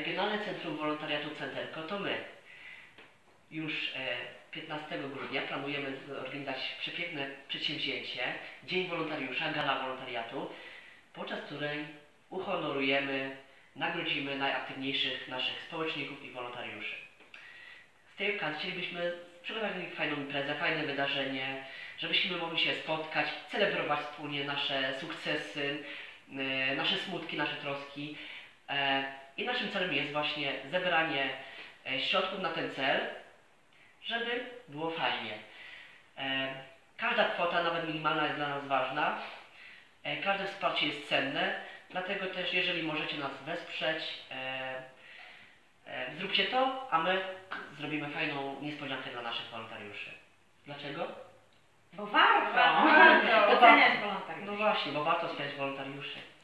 Regionalne Centrum Wolontariatu Centerko to my. Już 15 grudnia planujemy zorganizować przepiękne przedsięwzięcie, Dzień Wolontariusza, Gala Wolontariatu, podczas której uhonorujemy, nagrodzimy najaktywniejszych naszych społeczników i wolontariuszy. Z tej okazji chcielibyśmy przygotować fajną imprezę, fajne wydarzenie, żebyśmy mogli się spotkać, celebrować wspólnie nasze sukcesy, nasze smutki, nasze troski. I naszym celem jest właśnie zebranie środków na ten cel, żeby było fajnie. Każda kwota, nawet minimalna, jest dla nas ważna. Każde wsparcie jest cenne, dlatego też jeżeli możecie nas wesprzeć, zróbcie to, a my zrobimy fajną niespodziankę dla naszych wolontariuszy. Dlaczego? Bo warto! Bo warto! Bo warto spędzić wolontariuszy.